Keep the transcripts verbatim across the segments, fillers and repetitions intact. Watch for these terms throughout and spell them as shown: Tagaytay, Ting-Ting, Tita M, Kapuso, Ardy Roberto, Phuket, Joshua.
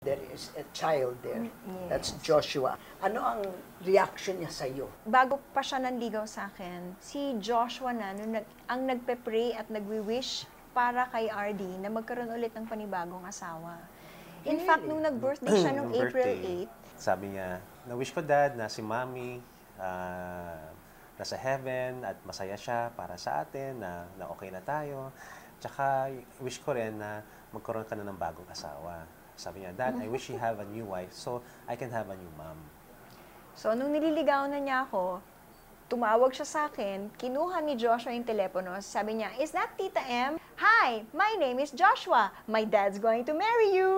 There is a child there. Yes. That's Joshua. Ano ang reaction niya sa iyo? Bago pa siya nanligaw sa akin, si Joshua na nung, ang nagpe-pray at nagwi-wish para kay Ardy na magkaroon ulit ng panibagong asawa. In really? fact, nung nag-birthday siya nung April eighth, sabi niya, na-wish ko dad na si Mommy uh, nasa heaven at masaya siya para sa atin, na, na okay na tayo. Tsaka wish ko rin na magkaroon ka na ng bagong asawa. Sabi niya, Dad, I wish you have a new wife so I can have a new mom. So, nung nililigaw na niya ako, tumawag siya sa akin, kinuha ni Joshua yung telepono, sabi niya, is that Tita M? Hi, my name is Joshua. My dad's going to marry you.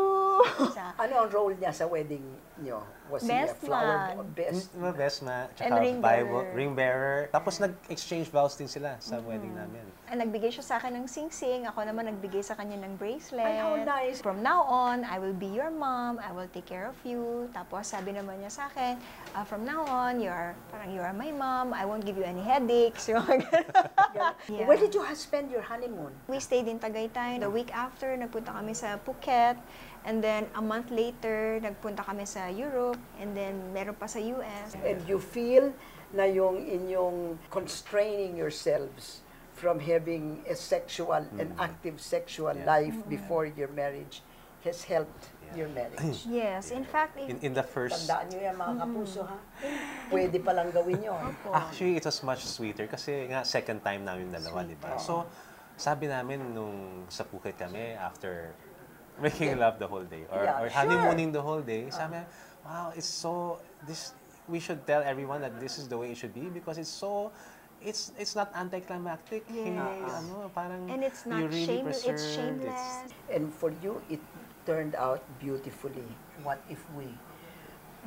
Ano ang role niya sa wedding niyo? Was best he a flower? Man. Best man. Best man. Tsaka ring bearer. ring bearer. Tapos nag-exchange vows din sila sa mm-hmm. wedding namin. Ay, nagbigay siya sa akin ng sing-sing. Ako naman nagbigay sa kanya ng bracelet. Ay, how nice. From now on, I will be your mom. I will take care of you. Tapos sabi naman niya sa akin, uh, from now on, you are, parang you are my mom. I won't give you any headaches. Yeah. Where did you spend your honeymoon? We stayed in Tagaytay. The week after, nagpunta kami sa Phuket. And then, a month later, nagpunta kami sa Europe. And then, meron pa sa U S. And you feel na yung inyong constraining yourselves from having a sexual, mm-hmm. an active sexual yeah. life mm-hmm. before your marriage has helped yeah. your marriage. Yes, in fact... In, in the first... Tandaan nyo yan, mga kapuso, ha? Pwede palang gawin yun. Actually, it was much sweeter kasi nga second time namin dalawa, di ba? So, sabi namin nung sa Phuket kami after... Making love the whole day, or, yeah, or honeymooning sure. the whole day. Sabi, wow, it's so. This we should tell everyone that this is the way it should be because it's so. It's it's not anticlimactic. Yes. Ano, parang and it's not really shameless. It's shameless. It's, and for you, it turned out beautifully. What if we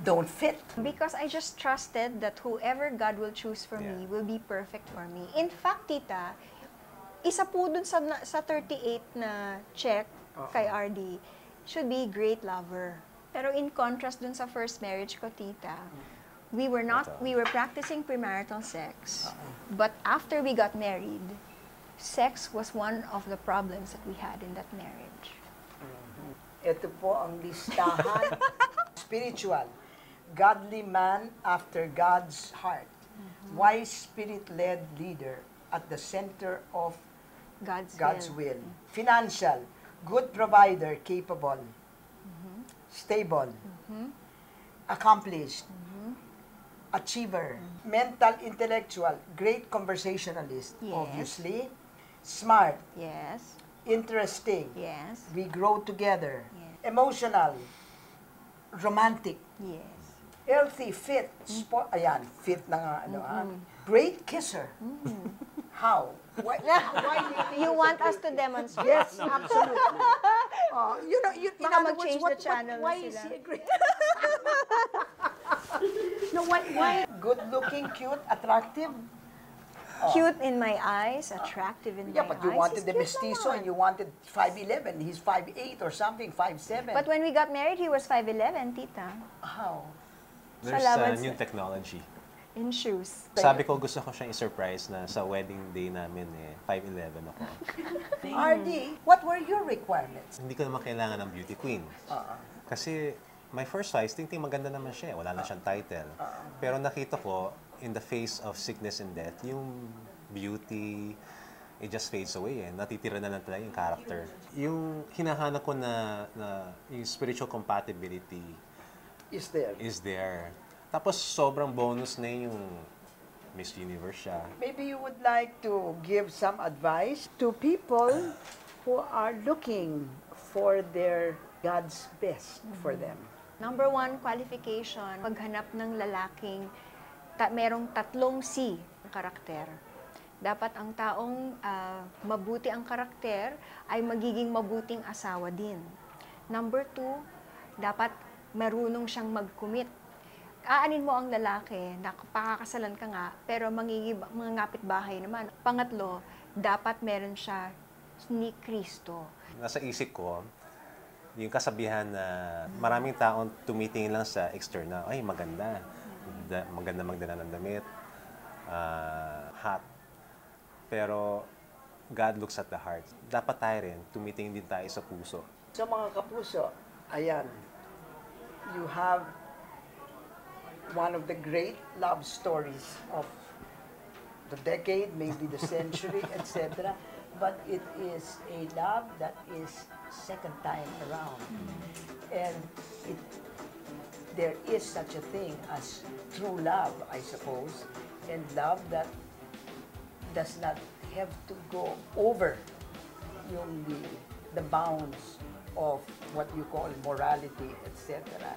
don't fit? Because I just trusted that whoever God will choose for yeah. me will be perfect for me. In fact, Tita, isa po dun sa sa thirty-eight na check. Uh-oh. Kay Ardy, should be great lover. Pero in contrast dun sa first marriage ko, Tita, we were not, we were practicing premarital sex. Uh-oh. But after we got married, sex was one of the problems that we had in that marriage. Mm-hmm. Ito po ang listahan. Spiritual. Godly man after God's heart. Mm-hmm. Wise spirit-led leader at the center of God's, God's will. will. Financial. Good provider, capable, mm-hmm. stable, mm-hmm. accomplished, mm-hmm. achiever, mm-hmm. mental, intellectual, great conversationalist, yes. obviously, smart, yes. interesting, yes. we grow together, yes. emotional, romantic, yes. healthy, fit, sport, ayan, fit na nga, ano, mm-hmm. ah, great kisser. Mm-hmm. How? Why, why do you, you want us to demonstrate? Yes, no, absolutely. Uh, you know, you know, mag-change the channel. Why sila? Is he a great? No, what? Why? Good-looking, cute, attractive. Oh. Cute in my eyes, attractive in yeah, my eyes. Yeah, but you eyes. wanted he's the mestizo, and you wanted five eleven. He's five eight or something, five seven. But when we got married, he was five eleven, Tita. How? There's uh, new technology. In shoes. Sabi ko, gusto ko siyang i-surprise na sa wedding day namin, eh, five eleven ako. Ardy, what were your requirements? Hindi ko naman kailangan ng beauty queen. Uh-uh. Kasi my first size, Ting-Ting, maganda naman siya. Wala na siyang title. Uh-uh. Pero nakita ko, in the face of sickness and death, yung beauty, it just fades away. Eh. Natitira na lang talaga yung character. Yung hinahanap ko na, na yung spiritual compatibility is there. Is there. Tapos sobrang bonus na yung Miss Universe siya. Maybe you would like to give some advice to people who are looking for their God's best mm-hmm. for them. Number one qualification, paghanap ng lalaking ta merong tatlong C ang karakter. Dapat ang taong uh, mabuti ang karakter ay magiging mabuting asawa din. Number two, dapat marunong siyang mag-commit. Aanin mo ang lalaki, nakapakakasalan ka nga, pero mangingib, mga ngapitbahay naman. Pangatlo, dapat meron siya ni Kristo. Nasa isip ko, yung kasabihan na maraming taong tumitingin lang sa external, ay maganda, da, maganda magdala ng damit, uh, hot. Pero God looks at the heart. Dapat tayo rin, tumitingin din tayo sa puso. Sa mga kapuso, ayan. you have one of the great love stories of the decade, maybe the century, et cetera. But it is a love that is second time around. Mm-hmm. And it, there is such a thing as true love, I suppose, and love that does not have to go over yung the, the bounds of what you call morality, et cetera